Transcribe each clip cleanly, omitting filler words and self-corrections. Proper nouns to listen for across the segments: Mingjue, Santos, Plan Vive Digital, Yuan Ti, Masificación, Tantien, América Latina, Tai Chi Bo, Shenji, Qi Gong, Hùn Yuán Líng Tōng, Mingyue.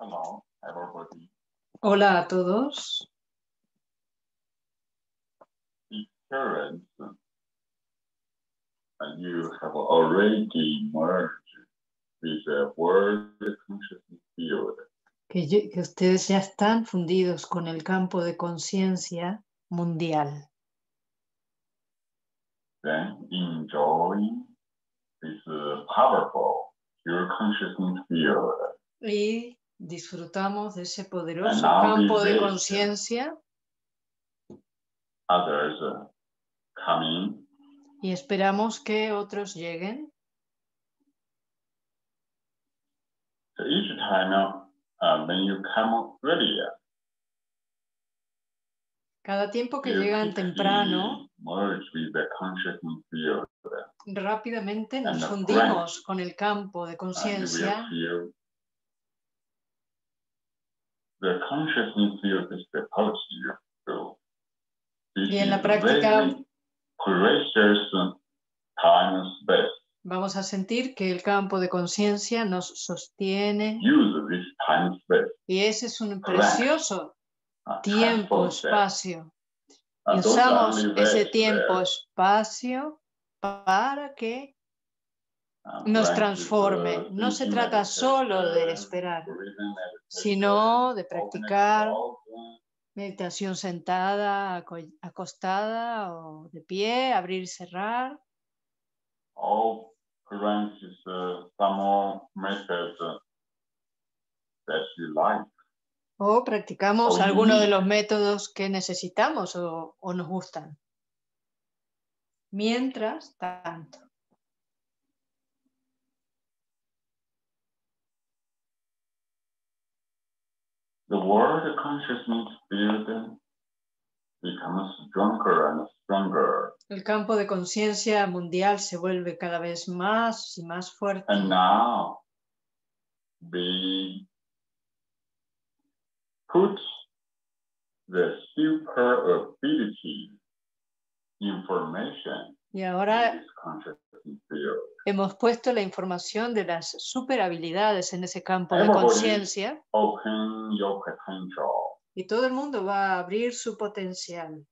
Hello, everybody. Hola a todos. The current, you have already merged with the world consciousness field. Que ustedes ya están fundidos con el campo de conciencia mundial. Then enjoy this powerful pure consciousness field. Y disfrutamos de ese poderoso campo de conciencia. Others coming. Y esperamos que otros lleguen. So each time, when you come earlier, cada tiempo que llegan temprano, rápidamente nos fundimos con el campo de conciencia. Y en la práctica vamos a sentir que el campo de conciencia nos sostiene. Y ese es un precioso tiempo-espacio. Usamos ese tiempo-espacio para que nos transforme. No se trata solo de esperar, sino de practicar meditación sentada, acostada o de pie, abrir y cerrar. O practicamos alguno de los métodos que necesitamos o nos gustan. Mientras tanto. The world consciousness field becomes stronger and stronger. El campo de conciencia mundial se vuelve cada vez más y más fuerte. And now we put the super ability information. Y ahora hemos puesto la información de las superhabilidades en ese campo de conciencia. Y todo el mundo va a abrir su potencial.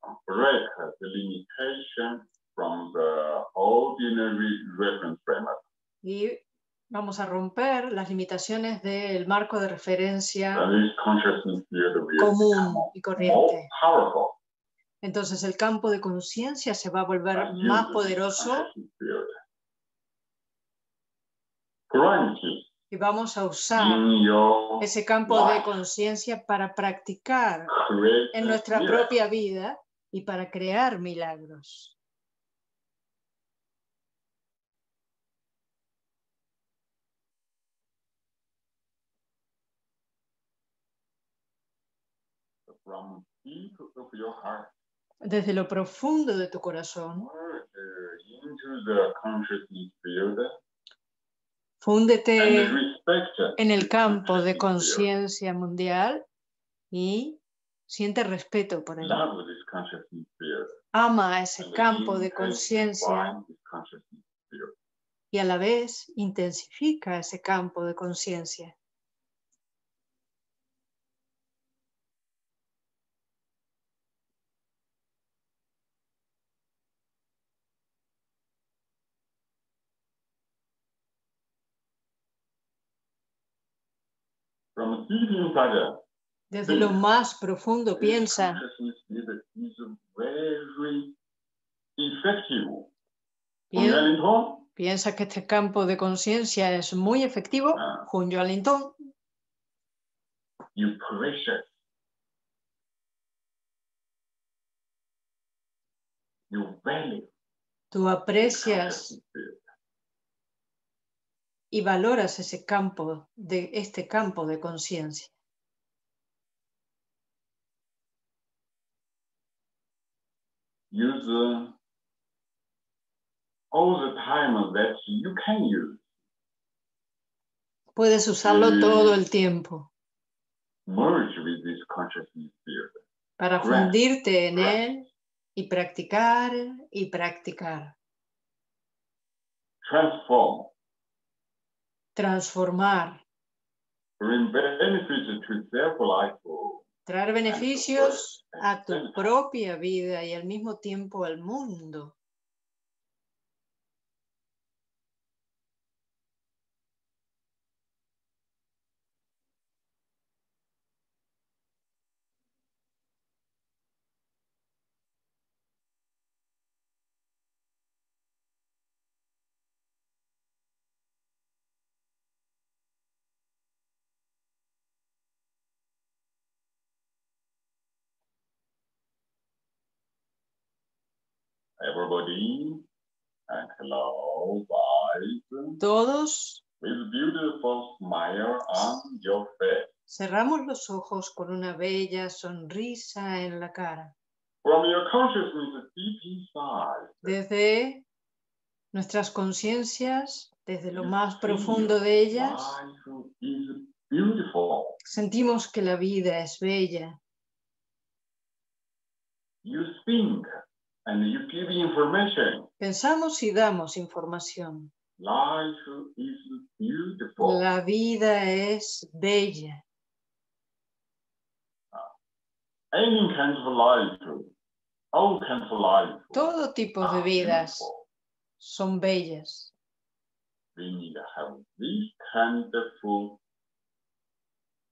Y vamos a romper las limitaciones del marco de referencia común y corriente. Entonces el campo de conciencia se va a volver más poderoso y vamos a usar ese campo de conciencia para practicar en nuestra propia vida y para crear milagros. Desde lo profundo de tu corazón, fúndete en el campo de conciencia mundial y siente respeto por él. Ama ese campo de conciencia y a la vez intensifica ese campo de conciencia. Desde lo más profundo piensa que este campo de conciencia es muy efectivo. Hùn Yuán Líng Tōng, tú aprecias y valoras ese campo de conciencia. Puedes usarlo todo el tiempo para fundirte en él y practicar y practicar. Transformar Traer beneficios a tu propia vida y al mismo tiempo al mundo. Everybody, and hello, guys. Todos. With beautiful smile on your face. Cerramos los ojos con una bella sonrisa en la cara. From your consciousness deep inside. Desde nuestras conciencias, desde lo más profundo de ellas, sentimos que la vida es bella. You think. And you give information. Pensamos y damos información. Life is beautiful. La vida es bella. Any kind of life, all kinds of life. Todo tipo de vidas son bellas. We need to have this kind of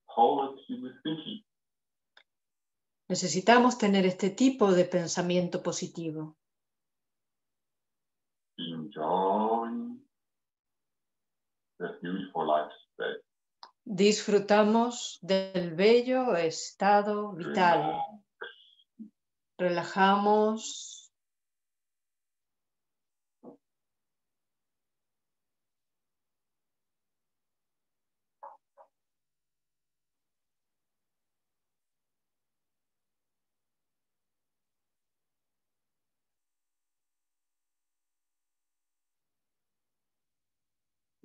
positive thinking. Necesitamos tener este tipo de pensamiento positivo. Disfrutamos del bello estado vital. Relajamos.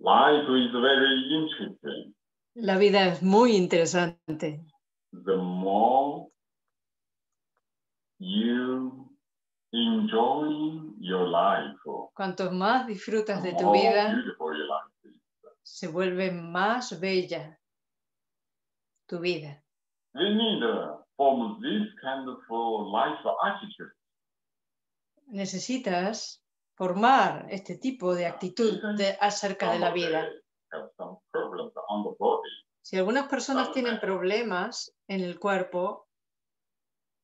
Life is very interesting. La vida es muy interesante. The more you enjoy your life, cuanto más disfrutas de tu vida, se vuelve más bella tu vida. We need to form this kind of life attitude. Necesitas formar este tipo de actitud acerca de la vida. Si algunas personas tienen problemas en el cuerpo,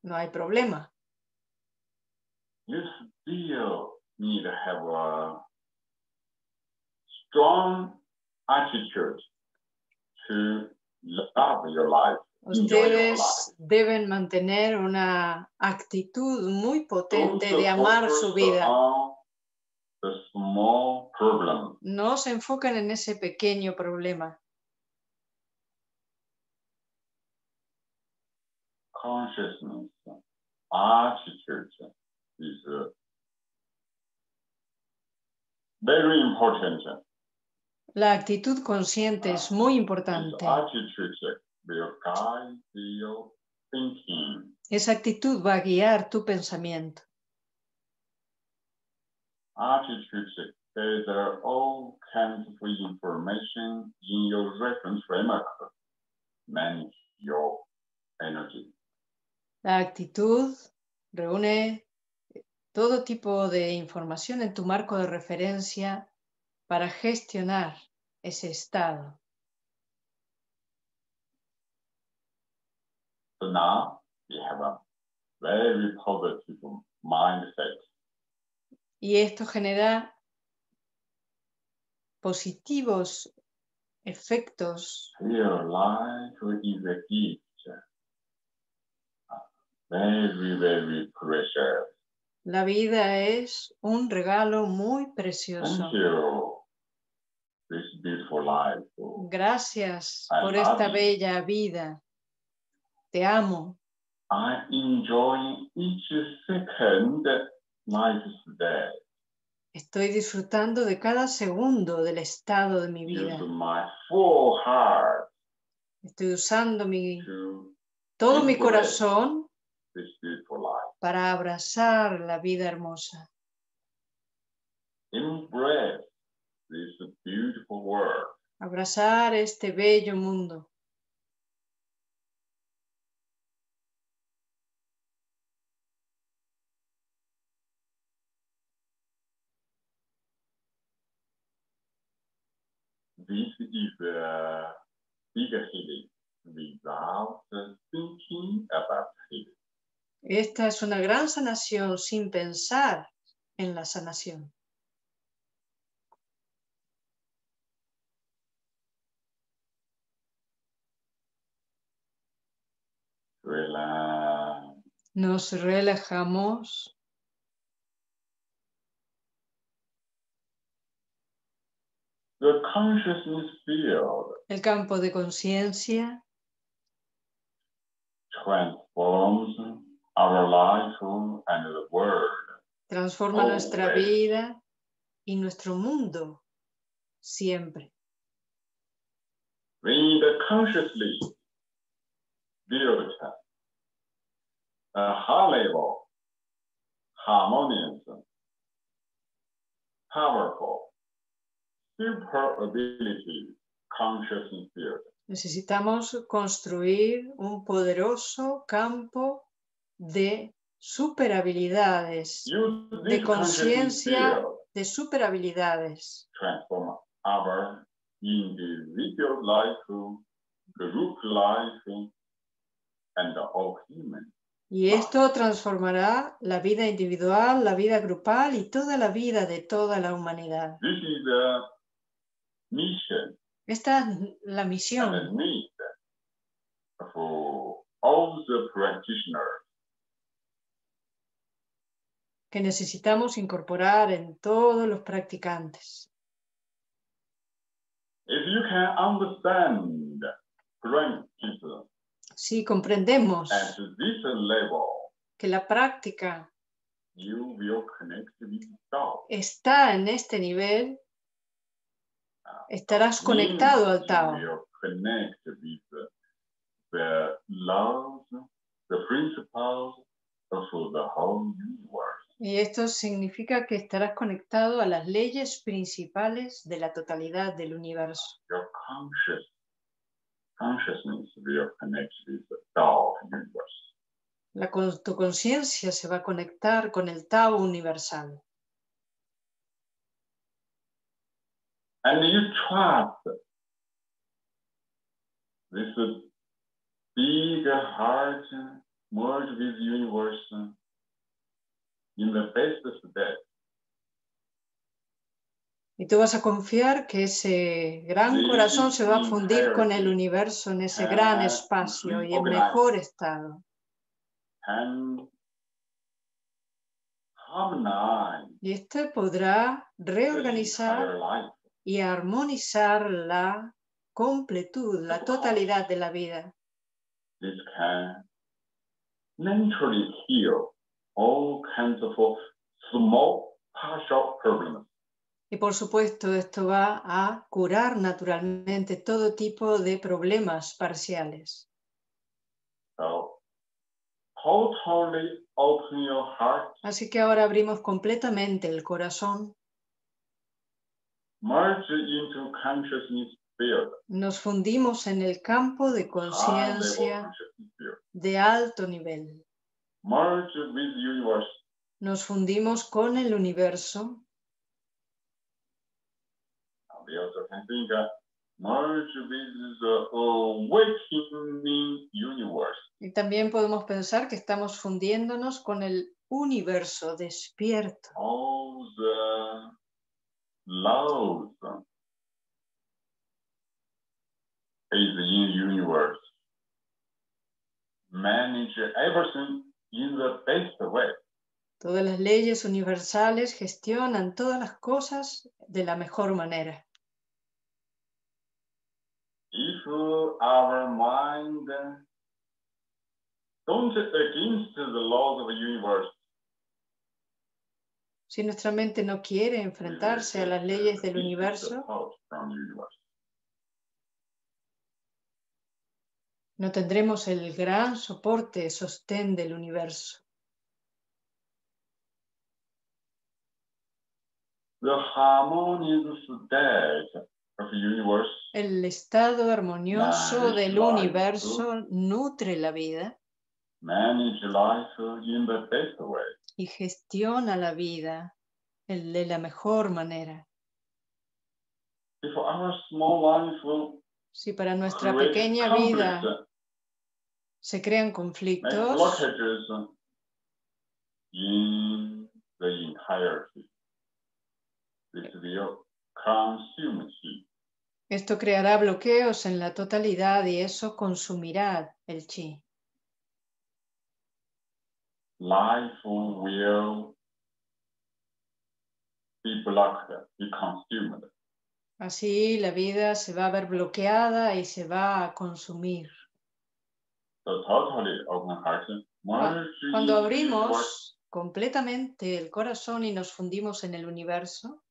no hay problema. Ustedes deben mantener una actitud muy potente de amar su vida. No se enfocan en ese pequeño problema. Consciousness, attitude is very important. La actitud consciente es muy importante. Esa actitud va a guiar tu pensamiento. Attitudes gather all kinds of information in your reference framework. Manage your energy. La actitud reúne todo tipo de información en tu marco de referencia para gestionar ese estado. So now we have a very positive mindset. Y esto genera positivos efectos. La vida es un regalo muy precioso. Gracias por esta bella vida. Te amo. Estoy disfrutando de cada segundo del estado de mi vida. Estoy usando todo mi corazón para abrazar la vida hermosa. abrazar este bello mundo. This is a bigger healing without thinking about healing. Esta es una gran sanación sin pensar en la sanación. Relax. Nos relajamos. The consciousness field el campo de conciencia transforms our life and the world. Transforma always. Nuestra vida y nuestro mundo siempre. When the consciously build a high level, harmonious, powerful. Necesitamos construir un poderoso campo de superhabilidades, de conciencia de superhabilidades. Transforma our individual life, group life, and all human. Y esto transformará la vida individual, la vida grupal y toda la vida de toda la humanidad. This is the mission. Esta es la misión que necesitamos incorporar en todos los practicantes. Si comprendemos que la práctica está en este nivel, estarás conectado al Tao. Y esto significa que estarás conectado a las leyes principales de la totalidad del universo. Tu conciencia se va a conectar con el Tao universal. And you trust this big heart merge with universe in the best state. Y tú vas a confiar que ese gran corazón se va a fundir con el universo en ese gran espacio y en mejor estado. Y este podrá reorganizar y armonizar la completud, la totalidad de la vida. Y por supuesto, esto va a curar naturalmente todo tipo de problemas parciales. Así que ahora abrimos completamente el corazón. Nos fundimos en el campo de conciencia de alto nivel. Nos fundimos con el universo. Y también podemos pensar que estamos fundiéndonos con el universo despierto. Love is in universe. Manage everything in the best way. Todas las leyes universales gestionan todas las cosas de la mejor manera. If our mind don't against the laws of the universe. Si nuestra mente no quiere enfrentarse a las leyes del universo, no tendremos el gran soporte, sostén del universo. The harmonious state El estado armonioso del universo nutre la vida y gestiona la vida de la mejor manera. Si para nuestra pequeña vida se crean conflictos, esto creará bloqueos en la totalidad y eso consumirá el chi. Así la vida se va a ver bloqueada y se va a consumir. Cuando abrimos completamente el corazón y nos fundimos en el universo,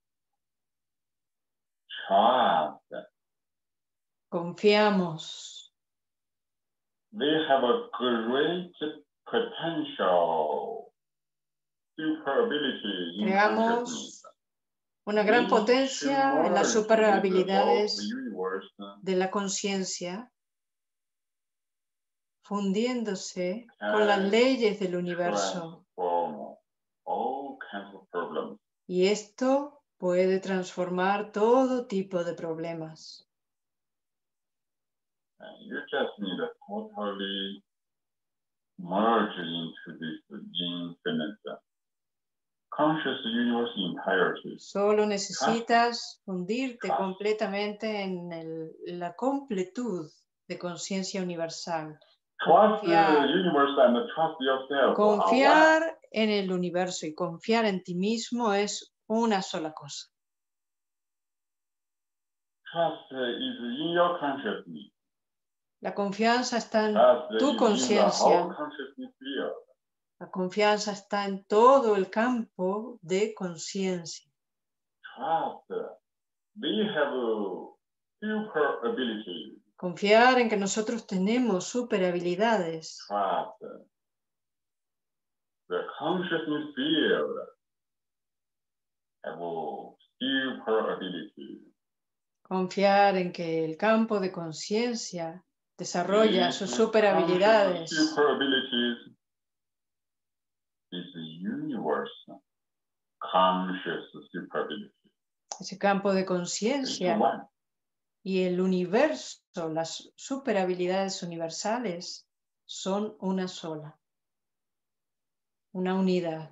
confiamos. Creamos una gran potencia en las superhabilidades de la conciencia, fundiéndose con las leyes del universo. Y esto puede transformar todo tipo de problemas. Solo necesitas fundirte completamente en la completud de conciencia universal. Confiar en el universo y confiar en ti mismo es una sola cosa. La confianza está en tu conciencia. La confianza está en todo el campo de conciencia. Confiar en que nosotros tenemos superhabilidades. Confiar en que el campo de conciencia desarrolla sus superhabilidades. Ese campo de conciencia y el universo, las superhabilidades universales, son una sola, una unidad.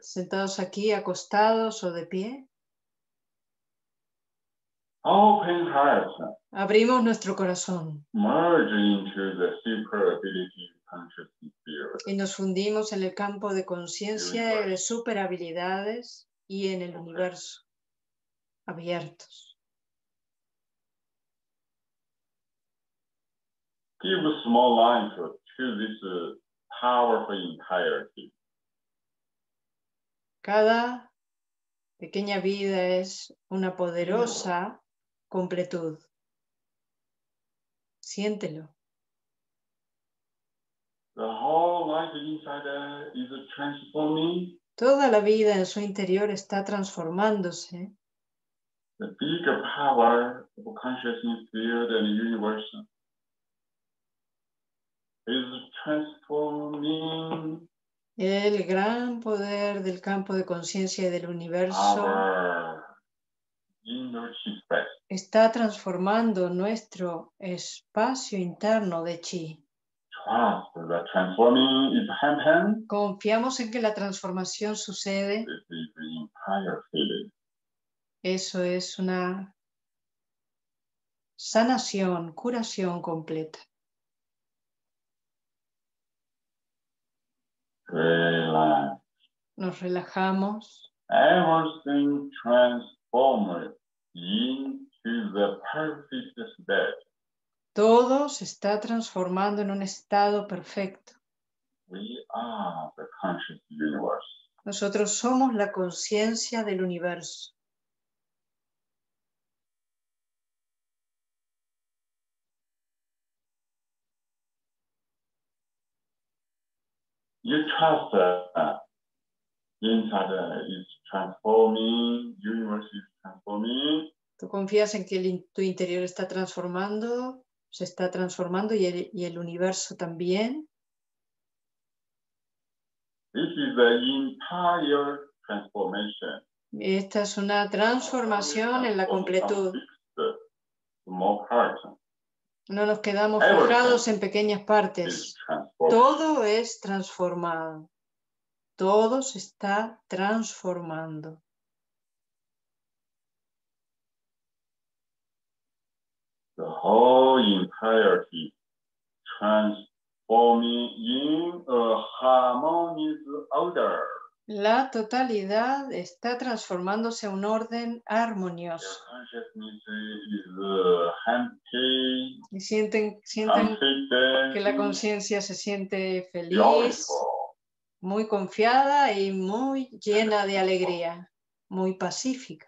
Sentados aquí, acostados o de pie. Abrimos nuestro corazón y nos fundimos en el campo de conciencia de superhabilidades y en el universo abiertos. Give a small line to this powerful entirety. Cada pequeña vida es una poderosa completud. Siéntelo. The whole life inside is transforming. Toda la vida en su interior está transformándose. The bigger power of consciousness field and universe. El gran poder del campo de conciencia y del universo está transformando nuestro espacio interno de chi. Confiamos en que la transformación sucede. Eso es una sanación, curación completa. Nos relajamos. Everything transformed into the perfect state. Todo se está transformando en un estado perfecto. We are the conscious universe. Nosotros somos la conciencia del universo. you trust each other is transforming, universe is transforming. Tú confías en que tu interior está transformando, se está transformando y el universo también. This is the entire transformation. Esta es una transformación en la completud. No nos quedamos fijados en pequeñas partes. Todo es transformado. Todo se está transformando. The whole entirety transforming in a harmonious order. La totalidad está transformándose en un orden armonioso. Y sienten que la conciencia se siente feliz, muy confiada y muy llena de alegría, muy pacífica.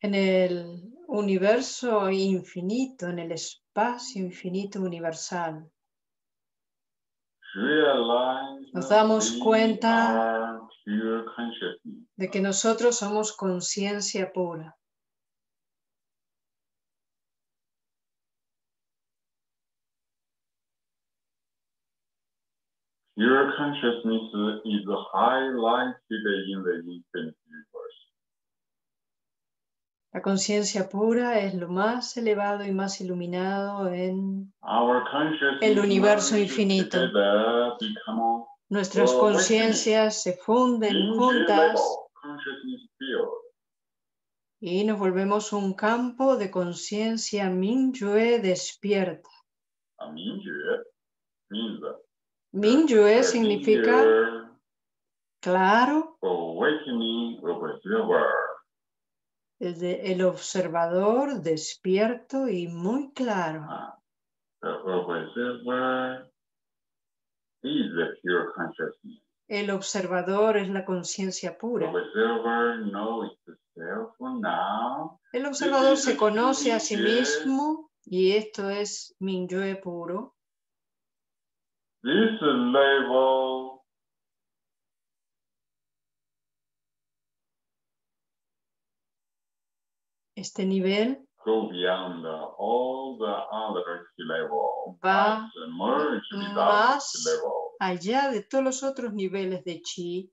En el universo infinito, en el espacio infinito universal, nos damos cuenta de que nosotros somos conciencia pura. Your consciousness is highlighted in the infinite universe. La conciencia pura es lo más elevado y más iluminado en el universo infinito. Nuestras conciencias se funden juntas y nos volvemos un campo de conciencia Mingjue despierta. Mingyue significa claro, el observador despierto y muy claro. El observador es la conciencia pura. El observador se conoce a sí mismo y esto es Mingyue puro. This level este nivel go beyond all the other levels, va más allá de todos los otros niveles de chi,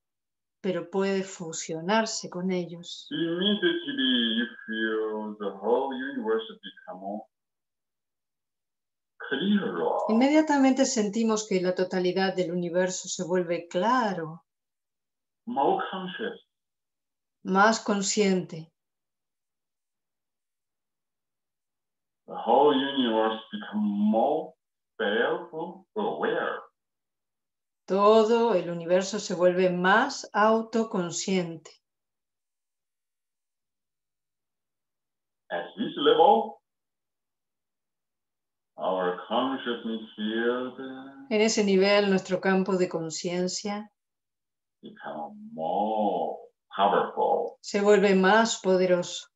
pero puede fusionarse con ellos. Immediately you feel the whole universe become inmediatamente sentimos que la totalidad del universo se vuelve claro, más consciente. Todo el universo se vuelve más autoconsciente. En ese nivel, nuestro campo de conciencia se vuelve más poderoso.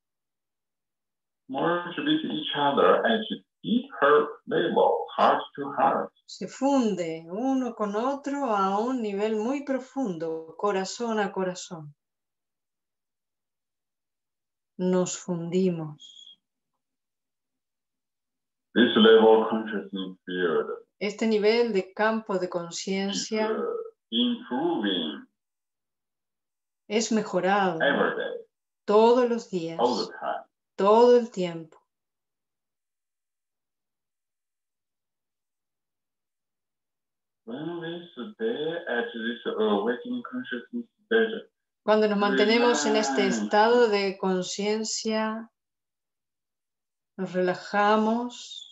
Se funde uno con otro a un nivel muy profundo, corazón a corazón. Nos fundimos. Este nivel de campo de conciencia es mejorado todos los días, todo el tiempo. Cuando nos mantenemos en este estado de conciencia, nos relajamos,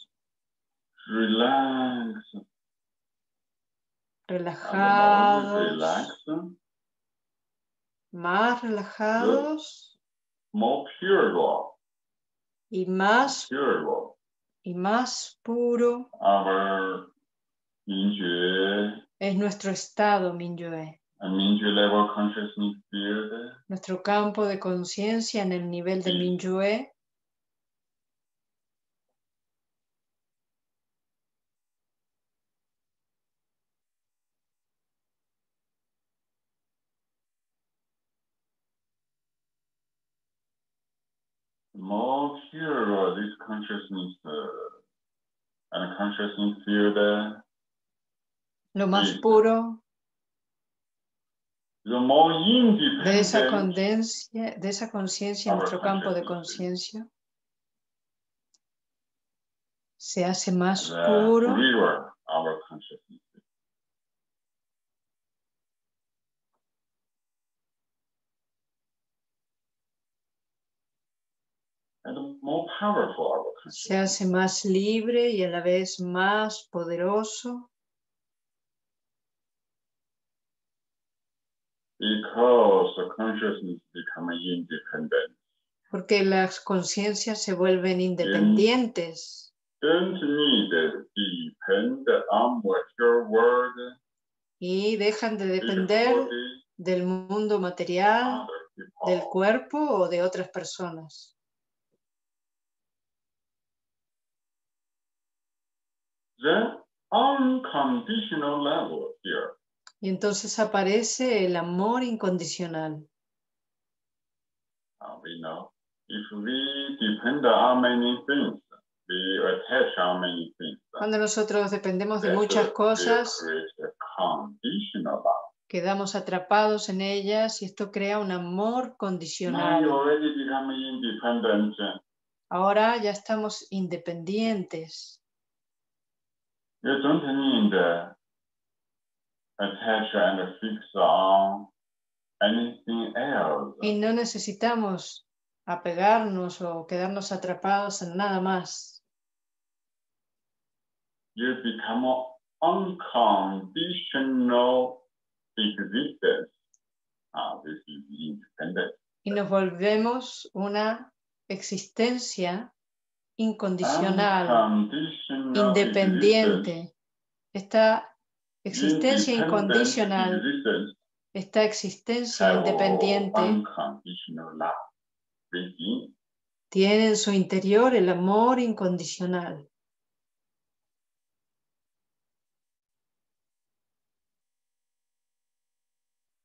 más relajados y más y más puro es nuestro estado Mingyue. Nuestro campo de conciencia en el nivel de Mingyue lo más puro de esa conciencia, nuestro campo de conciencia se hace más puro se hace más libre y a la vez más poderoso. Porque las conciencias se vuelven independientes. Y dejan de depender del mundo material, del cuerpo o de otras personas. Y entonces aparece el amor incondicional. Cuando nosotros dependemos de muchas cosas, quedamos atrapados en ellas y esto crea un amor condicional. Ahora ya estamos independientes. You don't need to attach and fix on anything else. Y no necesitamos apegarnos o quedarnos atrapados en nada más. You become unconditional existence. This is independent. Y nos volvemos una existencia incondicional, independiente. Esta existencia incondicional, esta existencia independiente tiene en su interior el amor incondicional.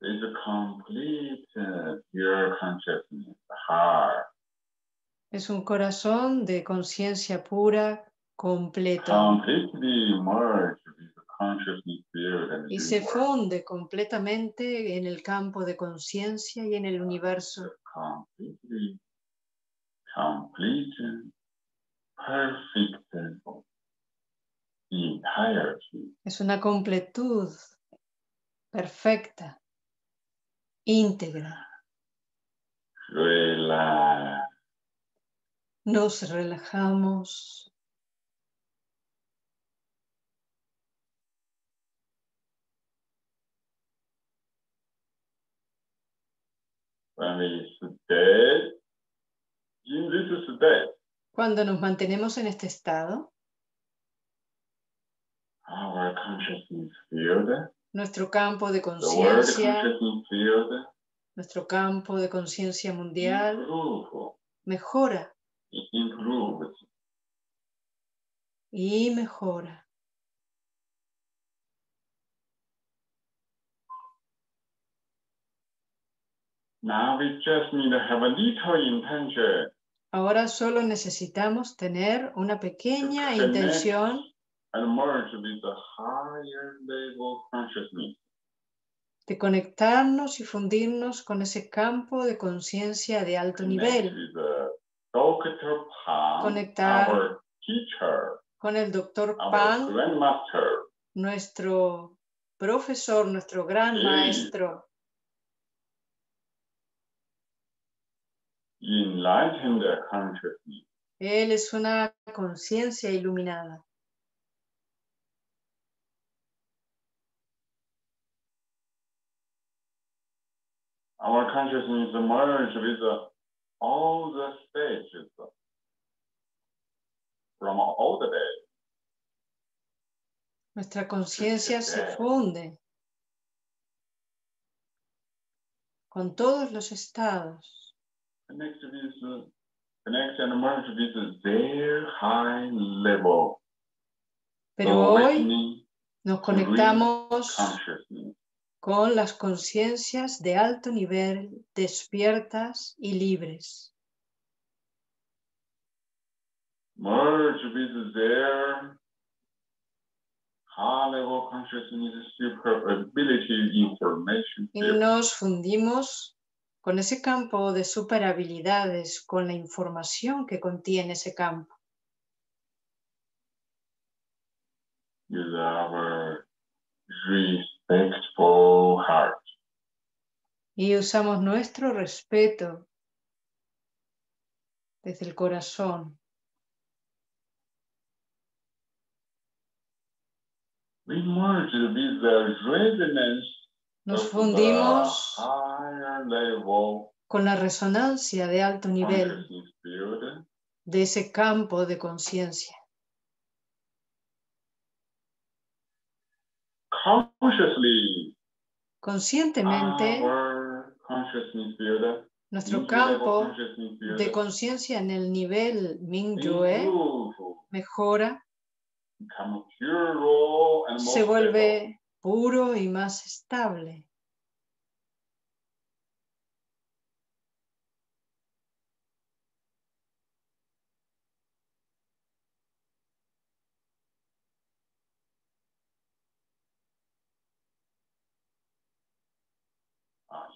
Es completa, pure consciousness, heart. Es un corazón de conciencia pura, completo. Y se funde completamente en el campo de conciencia y en el universo. Es una completud perfecta, íntegra. Nos relajamos. Cuando nos mantenemos en este estado, nuestro campo de conciencia, nuestro campo de conciencia mundial mejora. Y mejora. Ahora solo necesitamos tener una pequeña intención de conectarnos y fundirnos con ese campo de conciencia de alto nivel. Conectar con el Dr. Pan, nuestro profesor, nuestro gran maestro. Él es una conciencia iluminada. Our consciousness merges with all the stages. from all the day. Nuestra conciencia se funde con todos los estados. Pero hoy nos conectamos con las conciencias de alto nivel, despiertas y libres. Merge with their high-level consciousness, super ability, information. Y nos fundimos con ese campo de super habilidades, con la información que contiene ese campo. With our respectful heart. Y usamos nuestro respeto desde el corazón. Nos fundimos con la resonancia de alto nivel de ese campo de conciencia. Conscientemente, nuestro campo de conciencia en el nivel Mingjue mejora. Se vuelve puro y más estable.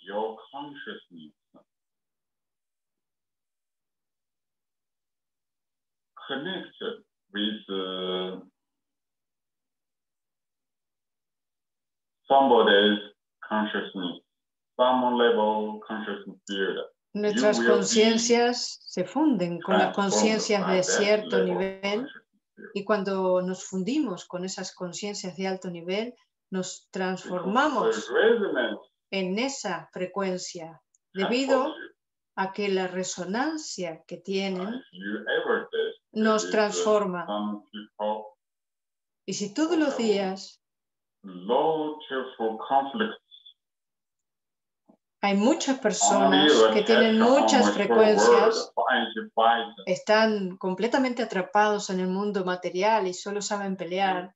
Your consciousness connected with somebody's consciousness, some level consciousness field. Nuestras conciencias se funden con las conciencias de cierto nivel y cuando nos fundimos con esas conciencias de alto nivel, nos transformamos en esa frecuencia debido a que la resonancia que tienen nos transforma. Y si todos los días hay muchas personas que tienen muchas frecuencias, están completamente atrapados en el mundo material y solo saben pelear.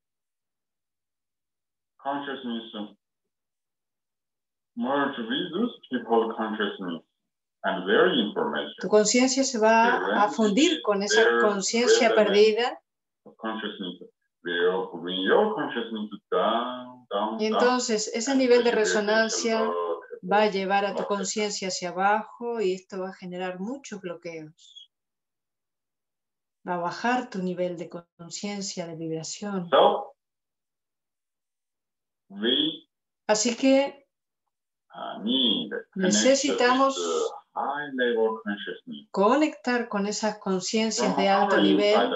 Tu conciencia se va a fundir con esa conciencia perdida. Y entonces ese nivel de resonancia va a llevar a tu conciencia hacia abajo y esto va a generar muchos bloqueos. Va a bajar tu nivel de conciencia, de vibración. Así que necesitamos conectar con esas conciencias de alto nivel.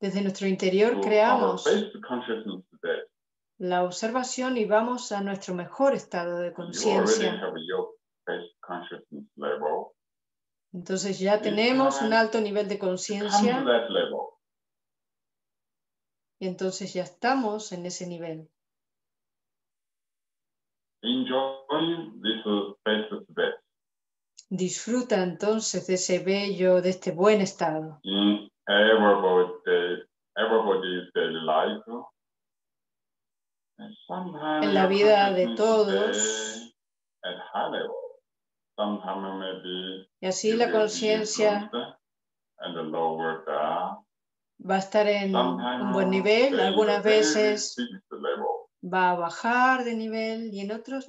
Desde nuestro interior creamos la observación y vamos a nuestro mejor estado de conciencia. Entonces ya tenemos un alto nivel de conciencia y entonces ya estamos en ese nivel. Disfruta entonces de ese bello, de este buen estado. En la vida de todos. Y así la conciencia va a estar en un buen nivel, algunas veces va a bajar de nivel y en otras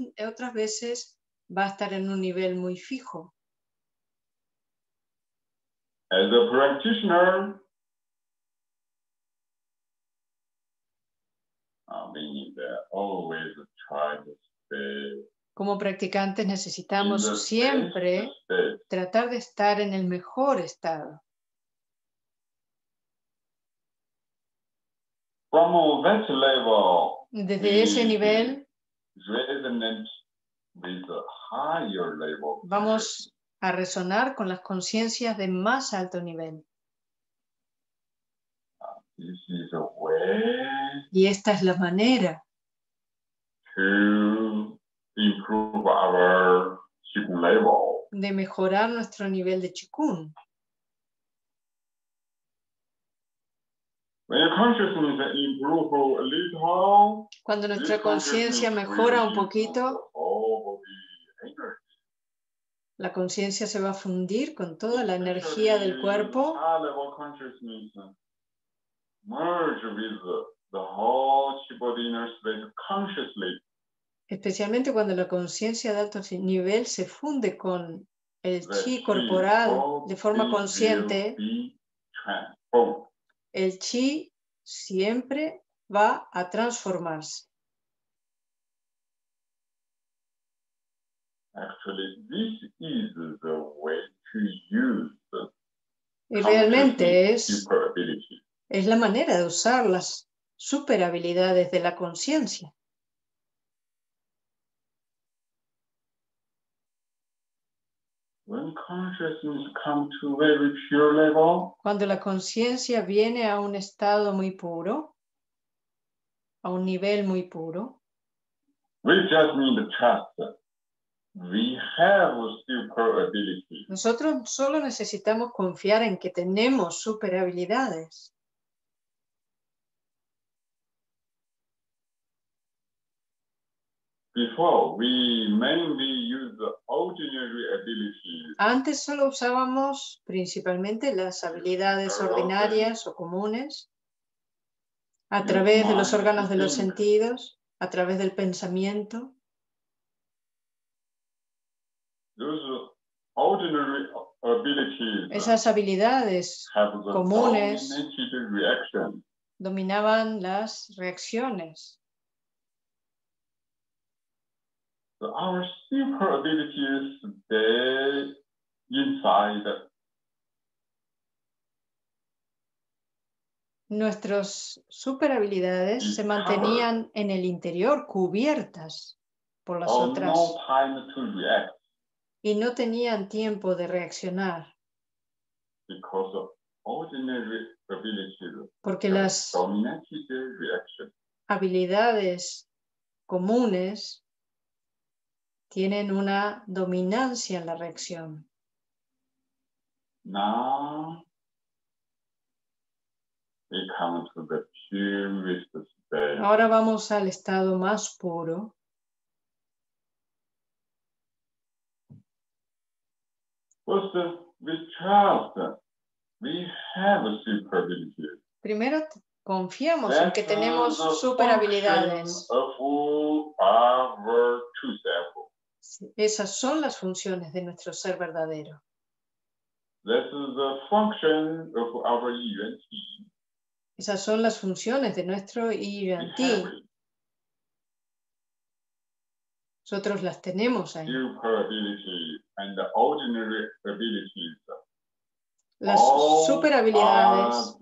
veces va a estar en un nivel muy fijo. Como practicantes necesitamos siempre tratar de estar en el mejor estado. Desde ese nivel Vamos a resonar con las conciencias de más alto nivel. Y esta es la manera de mejorar nuestro nivel de Qigong. Cuando nuestra conciencia mejora un poquito, la conciencia se va a fundir con toda la energía del cuerpo . Especialmente cuando la conciencia de alto nivel se funde con el chi corporal de forma consciente, el chi siempre va a transformarse. Y realmente es la manera de usar las superhabilidades de la conciencia. Cuando la conciencia viene a un estado muy puro, a un nivel muy puro, nosotros solo necesitamos confiar en que tenemos superhabilidades. Antes solo usábamos principalmente las habilidades ordinarias o comunes a través de los órganos de los sentidos, a través del pensamiento. Esas habilidades comunes dominaban las reacciones. Nuestras superhabilidades se mantenían en el interior, cubiertas por las otras, y no tenían tiempo de reaccionar, porque las habilidades comunes tienen una dominancia en la reacción. Ahora vamos al estado más puro, primero confiamos en que tenemos superhabilidades. Esas son las funciones de nuestro ser verdadero. Esas son las funciones de nuestro Yuan Ti. Nosotros las tenemos ahí. Las superhabilidades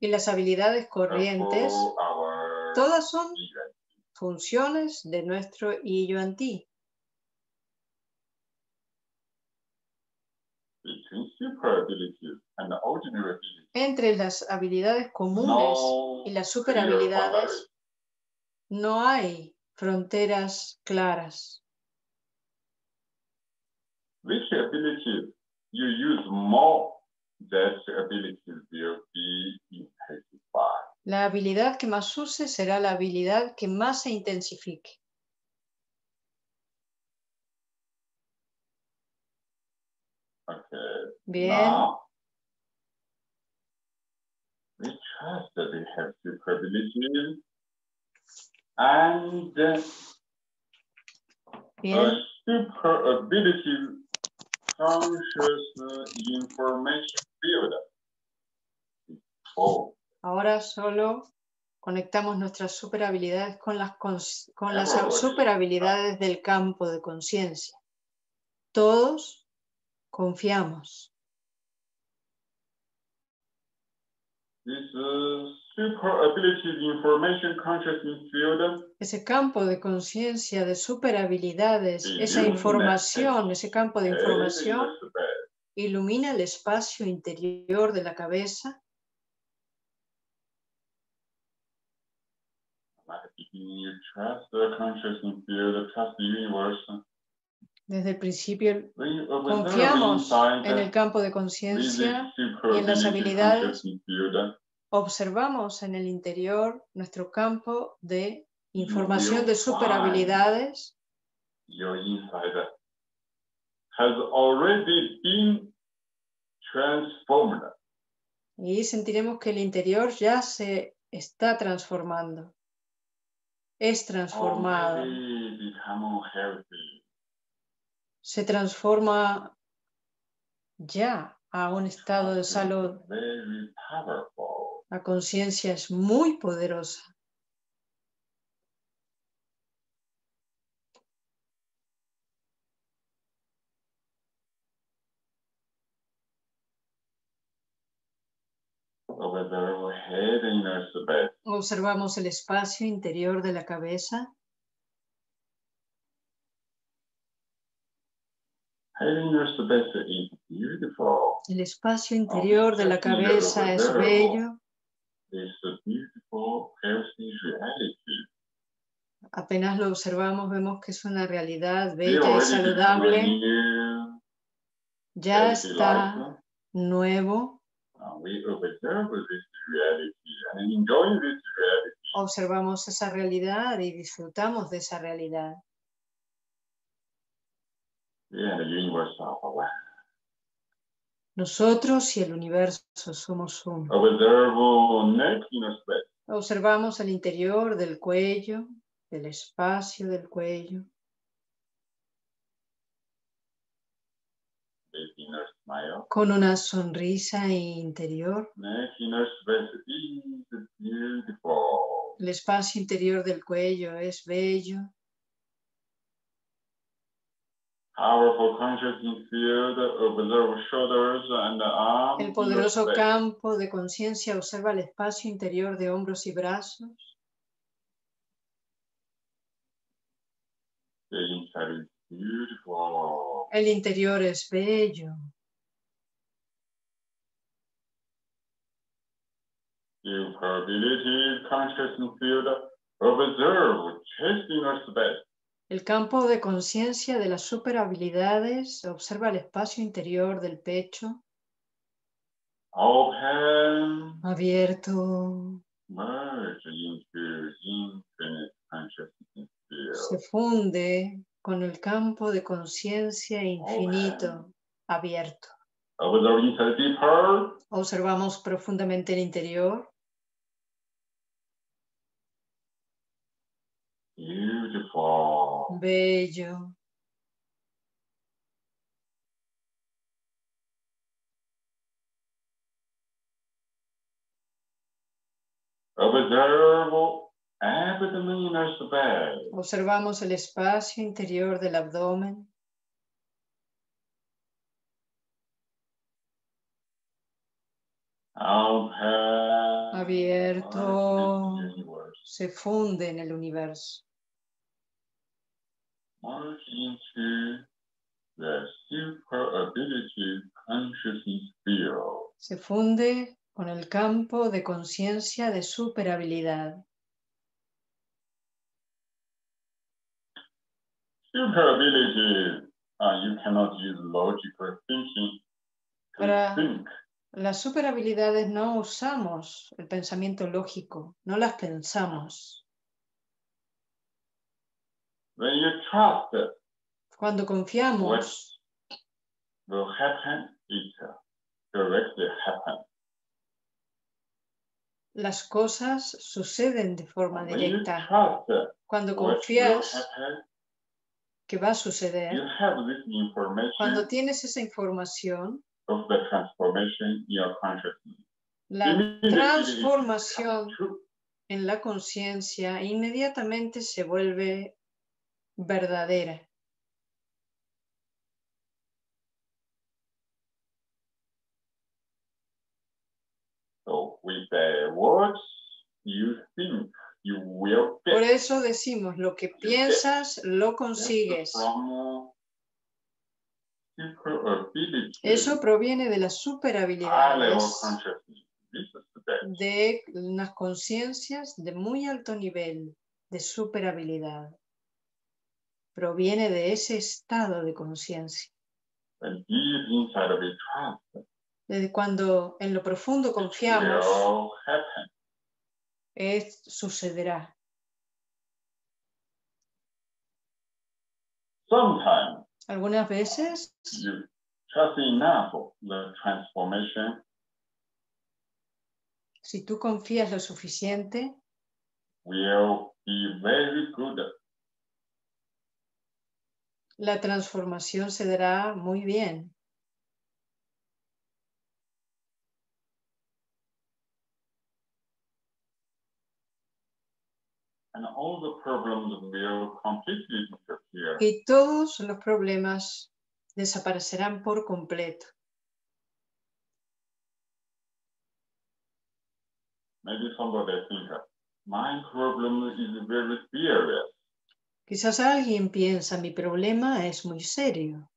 y las habilidades corrientes, todas son funciones de nuestro Yuan Ti. Entre las habilidades comunes y las superhabilidades no hay fronteras claras. La habilidad que más use será la habilidad que más se intensifique. Bien. Ahora solo conectamos nuestras superhabilidades con las superhabilidades del campo de conciencia. Todos confiamos. This is Ese campo de conciencia, de superhabilidades, esa información, ese campo de información ilumina el espacio interior de la cabeza. Desde el principio confiamos en el campo de conciencia y en las habilidades. Observamos en el interior nuestro campo de información de superhabilidades. Y sentiremos que el interior ya se está transformando. Es transformado. Se transforma ya a un estado de salud. La conciencia es muy poderosa. Observamos el espacio interior de la cabeza. El espacio interior de la cabeza es bello. Apenas lo observamos, vemos que es una realidad bella y saludable. Ya está nuevo. Observamos esa realidad y disfrutamos de esa realidad. Nosotros y el universo somos uno. Observamos el interior del cuello, del espacio del cuello. Con una sonrisa interior. El espacio interior del cuello es bello. El poderoso campo de conciencia observa el espacio interior de hombros y brazos. El interior es bello. El campo de conciencia de las superhabilidades observa el espacio interior del pecho. Open, abierto. Merge into infinite consciousness. Se funde con el campo de conciencia infinito, abierto. Observamos profundamente el interior. Beautiful. Bello. Observamos el espacio interior del abdomen. Abierto. Se funde en el universo. Se funde con el campo de conciencia de superhabilidad. Para las superhabilidades no usamos el pensamiento lógico, no las pensamos. Cuando confiamos, las cosas suceden de forma directa. Cuando confías que va a suceder, cuando tienes esa información, la transformación en la conciencia inmediatamente se vuelve verdadera. So, with the words, you think you will get. Por eso decimos, lo que piensas, lo consigues. Eso proviene de las superhabilidades, de unas conciencias de muy alto nivel de superhabilidad. Proviene de ese estado de conciencia. Desde cuando en lo profundo confiamos, sucederá. Algunas veces, si tú confías lo suficiente, la transformación se dará muy bien. Y todos los problemas desaparecerán por completo. Quizás alguien piensa, mi problema es muy serio.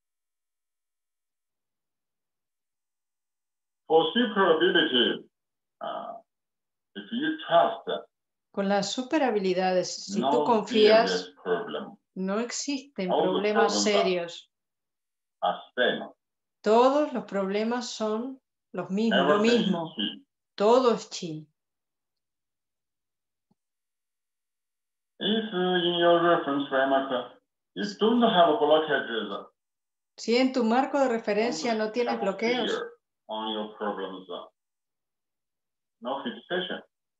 Con las superhabilidades, si tú confías, no existen problemas serios. Todos los problemas son los mismos, lo mismo. Todo es chi. Si en tu marco de referencia no tienes bloqueos,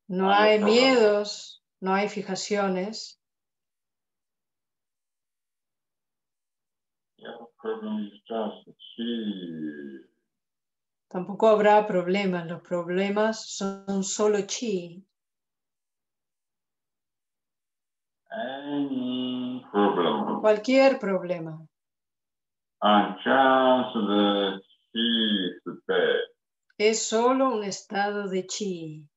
no hay miedos, no hay fijaciones. Tampoco habrá problemas. Los problemas son solo chi. Cualquier problema. Es solo un estado de chi.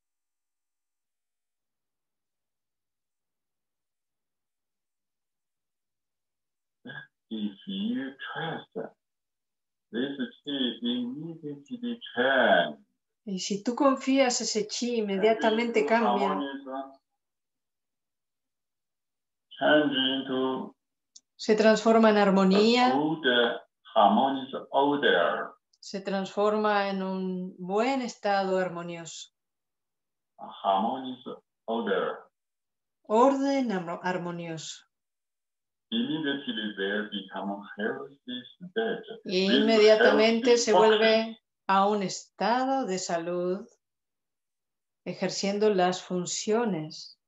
Y si tú confías, ese chi inmediatamente cambia. Se transforma en armonía. Se transforma en un buen estado armonioso. Orden armonioso. Y inmediatamente se vuelve a un estado de salud, ejerciendo las funciones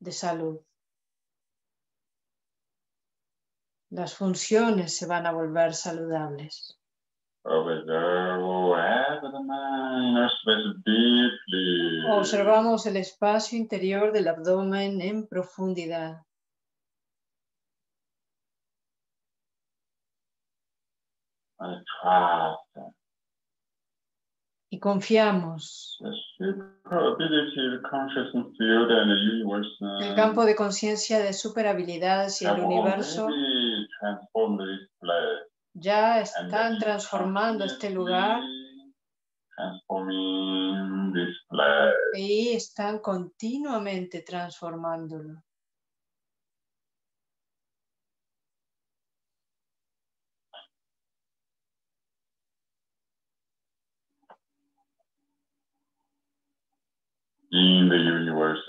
de salud. Las funciones se van a volver saludables. Observamos el espacio interior del abdomen en profundidad. Y confiamos. El campo de conciencia de superhabilidades y el universo ya están transformando este lugar y están continuamente transformándolo. In the universe,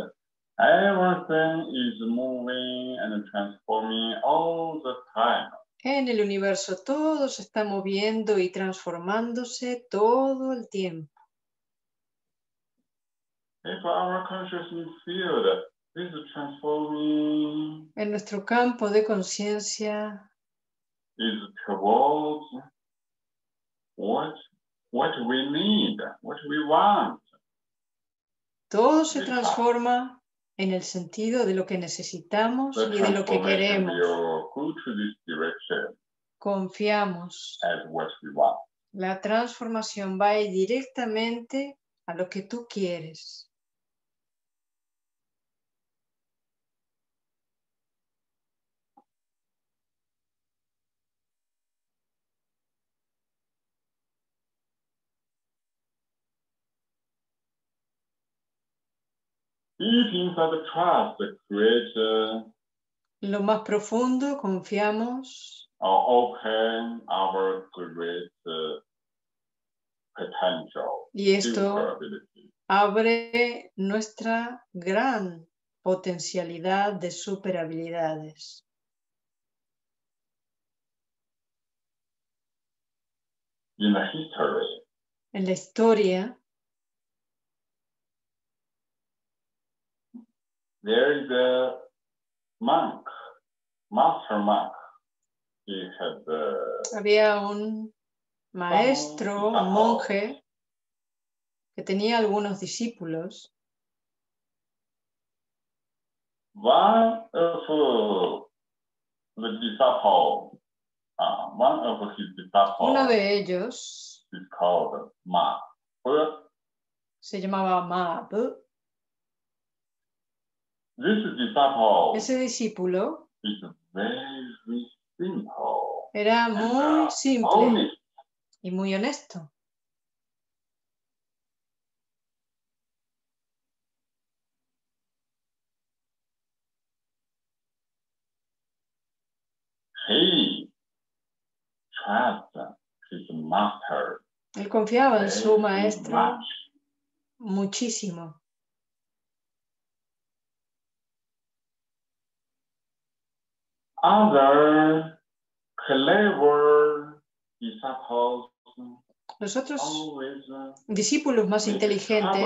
everything is moving and transforming all the time. En el universo todo se está moviendo y transformándose todo el tiempo. En nuestro campo de conciencia is towards what we need, what we want. Todo se transforma en el sentido de lo que necesitamos y de lo que queremos. Confiamos. La transformación va directamente a lo que tú quieres. Lo más profundo, confiamos. Y esto abre nuestra gran potencialidad de superhabilidades. En la historia, there is a monk, master monk. He had había un maestro, un monje, que tenía algunos discípulos. Uno de ellos is called Ma. Se llamaba Ma. Ese discípulo era muy simple y muy honesto. Él confiaba en su maestro muchísimo. Los otros discípulos más inteligentes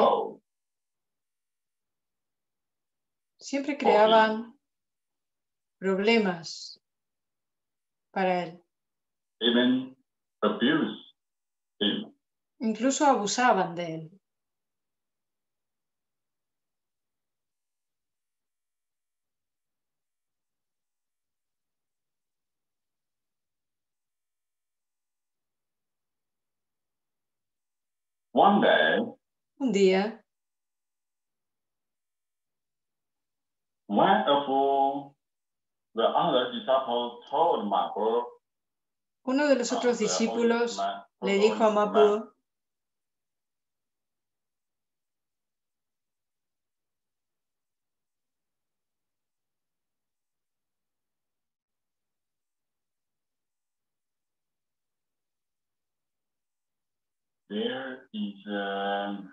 siempre creaban problemas para él. Incluso abusaban de él. Un día, uno de los otros discípulos le dijo a Mapu, there is a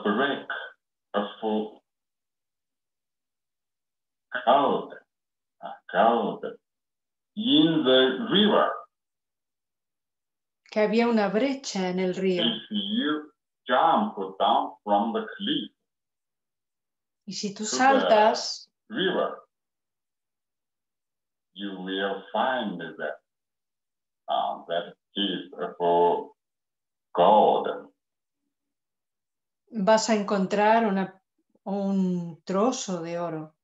break of cloud in the river. Que había una brecha en el río. If you jump down from the cliff, y si tú saltas, river, you will find that. That is for gold. Vas a encontrar un trozo de oro.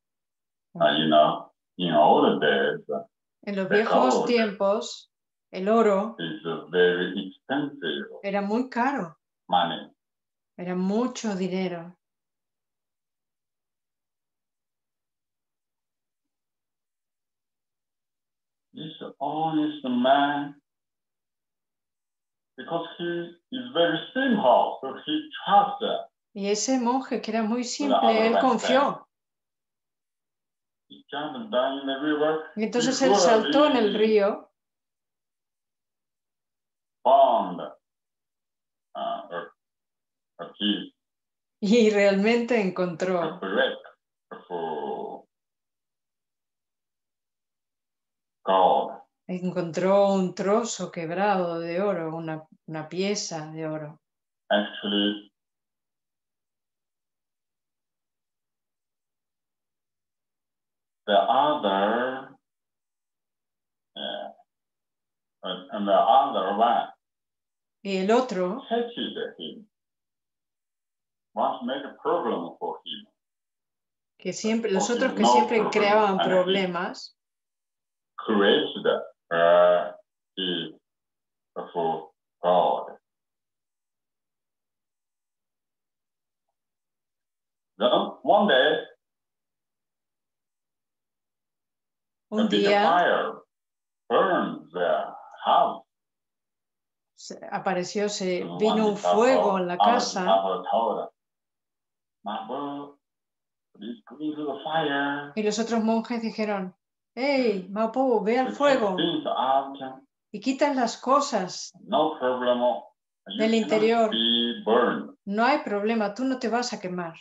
En los viejos tiempos, el oro era muy caro. Era mucho dinero. This honest man, because he is very simple, so he trusted. Y ese monje que era muy simple, él confió. He jumped down in the river. Y entonces él saltó en el río. Found a key. Y realmente encontró. A break for gold. Encontró un trozo quebrado de oro, una pieza de oro. Actually, the other one. Y el otro que siempre, los otros que siempre creaban problemas. For God. Then un día, a big fire burned their house. apareció, se vino un fuego en la casa. Y los otros monjes dijeron, hey, Mapo, ve al fuego y quitan las cosas del interior. No hay problema, tú no te vas a quemar.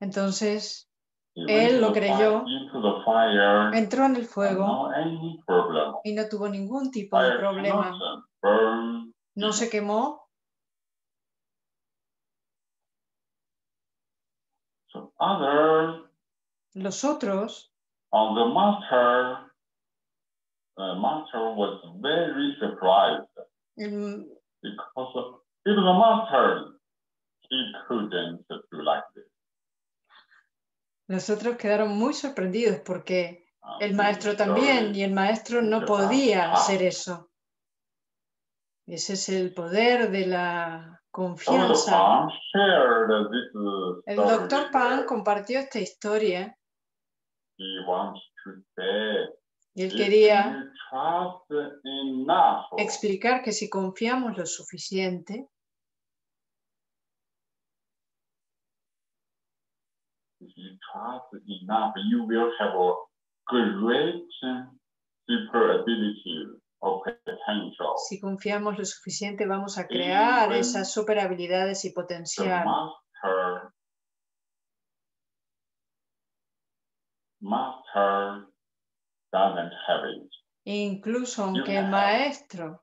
Entonces, él lo creyó, entró en el fuego y no tuvo ningún tipo de problema. No se quemó. Los otros, los otros quedaron muy sorprendidos porque el maestro también, y el maestro no podía hacer eso. Ese es el poder de la confianza. El doctor Pan compartió esta historia y él quería explicar que si confiamos lo suficiente, si confiamos lo suficiente, vamos a crear esas super habilidades y potencial. Incluso aunque el maestro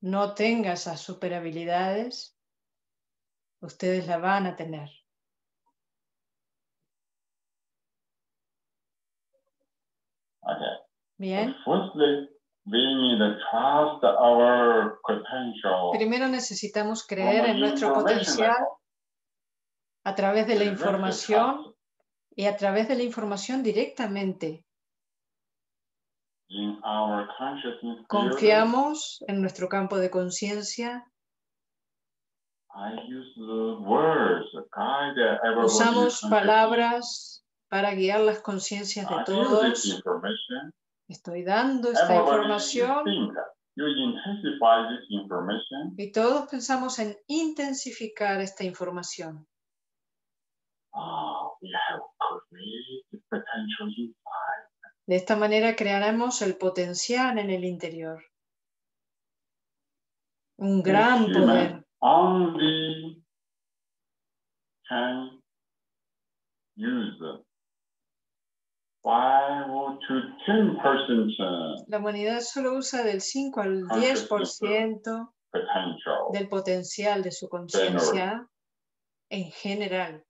no tenga esas super habilidades, ustedes la van a tener. Bien. Primero necesitamos creer en nuestro potencial a través de la información y a través de la información directamente. Confiamos en nuestro campo de conciencia. Usamos palabras para guiar las conciencias de todos. Estoy dando esta información y todos pensamos en intensificar esta información. De esta manera crearemos el potencial en el interior. Un gran poder. La humanidad solo usa del 5 al 10% del potencial de su conciencia en general.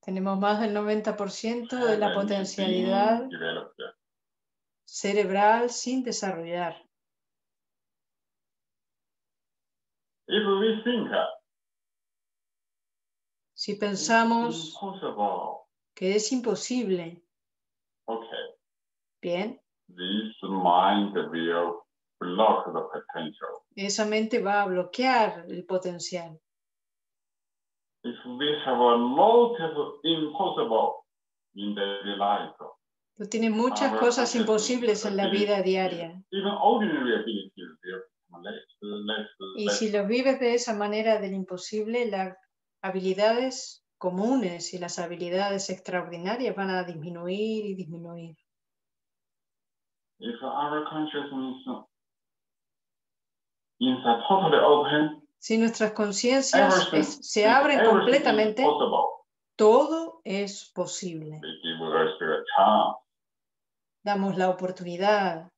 Tenemos más del 90% de la potencialidad cerebral sin desarrollar. Si pensamos que es imposible, bien, esa mente va a bloquear el potencial. Tú tienes muchas cosas imposibles en la vida diaria. Y si lo vives de esa manera del imposible, las habilidades comunes y las habilidades extraordinarias van a disminuir y disminuir. Si nuestras conciencias se abren completamente, todo es posible. Damos la oportunidad.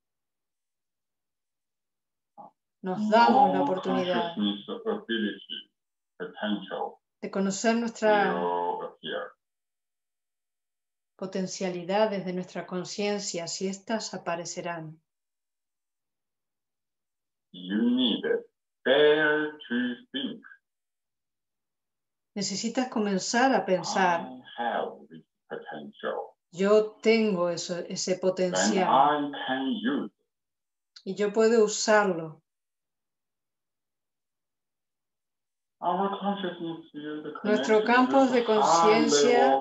Nos damos la oportunidad de conocer nuestra potencialidad desde nuestra conciencia, si éstas aparecerán. Necesitas comenzar a pensar. Yo tengo ese potencial y yo puedo usarlo. Nuestro campo de conciencia